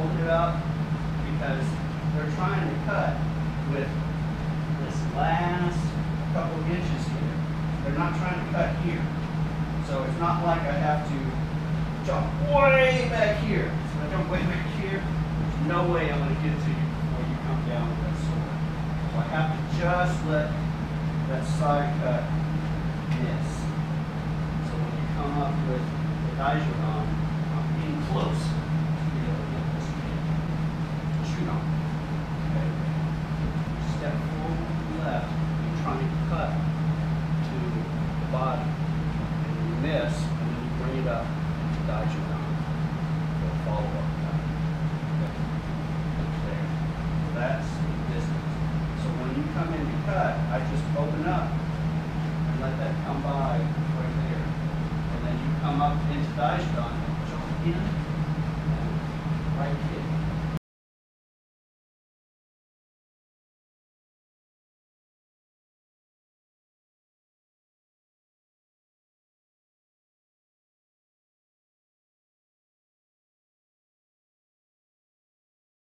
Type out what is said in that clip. fold it up because they're trying to cut with this last couple of inches here. They're not trying to cut here. So it's not like I have to jump way back here. So I jump way back here, there's no way I'm going to get to you before you come down with that sword. So I have to just let that side cut miss. So when you come up with the daijōdan, I'm getting close to be able to get this shoot on. Okay. Step forward to the left, you're trying to cut to the body. And you miss, and then you bring it up to the daijōdan for a follow-up. There. That's the distance. So when you come in to cut, I just open up and let that come by right there. And then you come up into daijōdan, jump in, and right kick.